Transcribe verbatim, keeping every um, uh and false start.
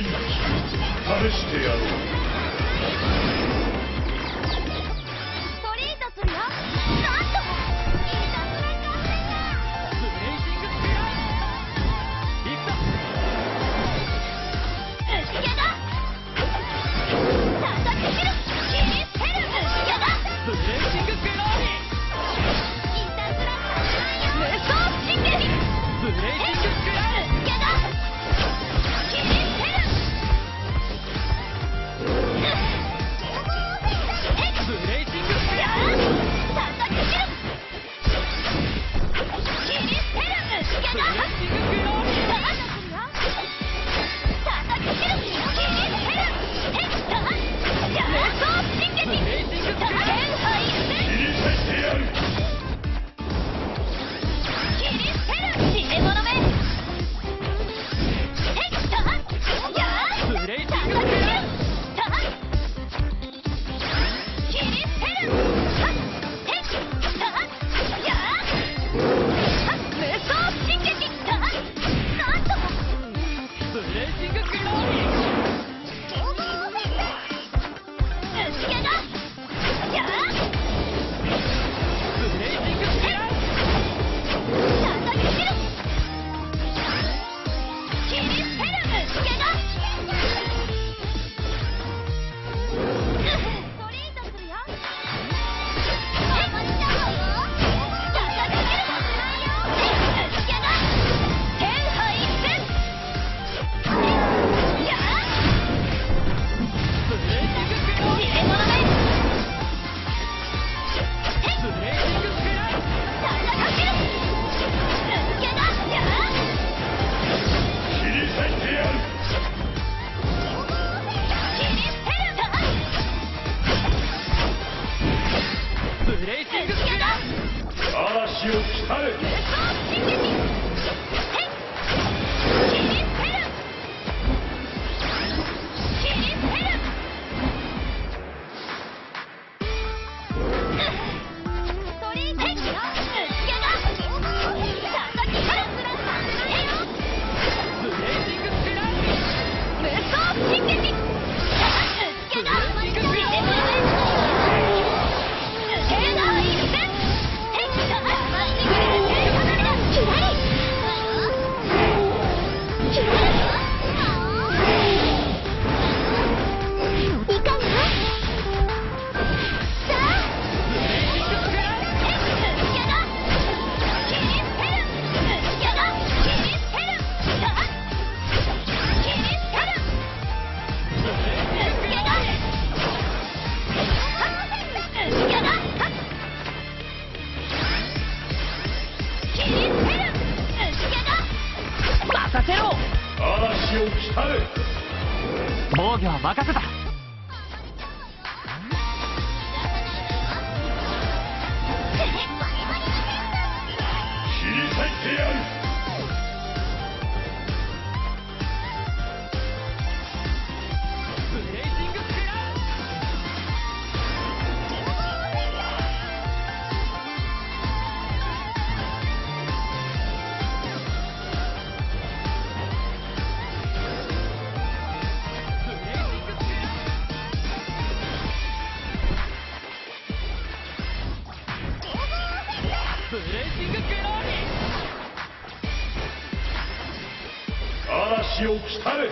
の秘密を試してやろう。トリートするよ。なんとイータスランカー戦だ。ブレイジングスピライド。行くぞ。うしげだ。叩き切る。切り捨てる。うしげだ。ブレイジングスピライド。イータスランカー戦よ。無双式。ブレイジングスピライド。嵐を来たれ。